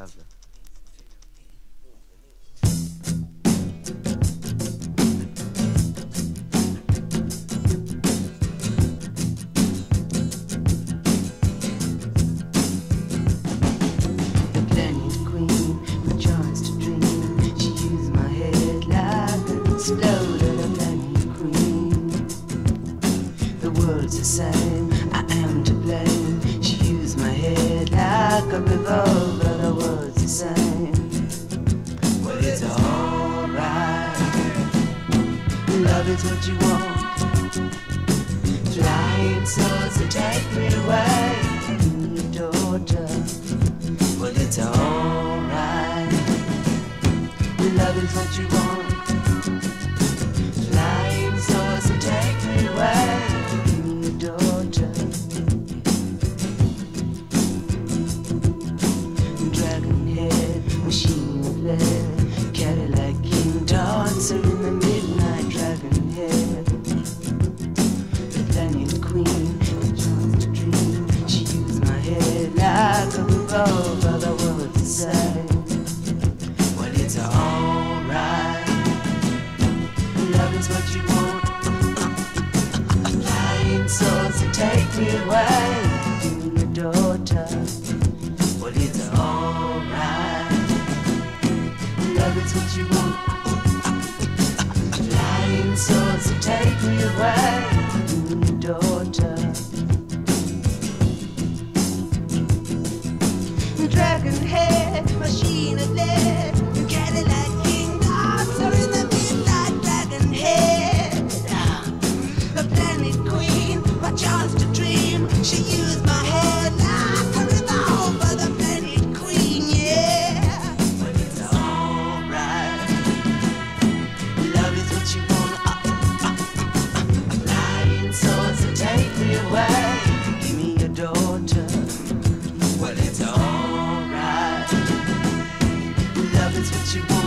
Lovely. Explode on a planet queen. The world's the same, I am to blame. She used my head like a revolver. The world's the same. Well, it's alright. Love is what you want. Flying swords that take me away. Daughter. Well, it's alright. Love is what you want. In the midnight dragon head, the planet queen, the child's dream. She used my head like a revolver. The world to say, well, it's alright. Love is what you want. Flying swords that take me away. Your daughter. Well, it's alright. Love is what you want. Swords that take me away, daughter. Dragon head, machine of lead, Cadillac kingdoms are in the midnight dragon head. The planet queen, my chance to dream. She used my head like a revolver. The planet queen, yeah. But it's alright. Love is what you want. What you want.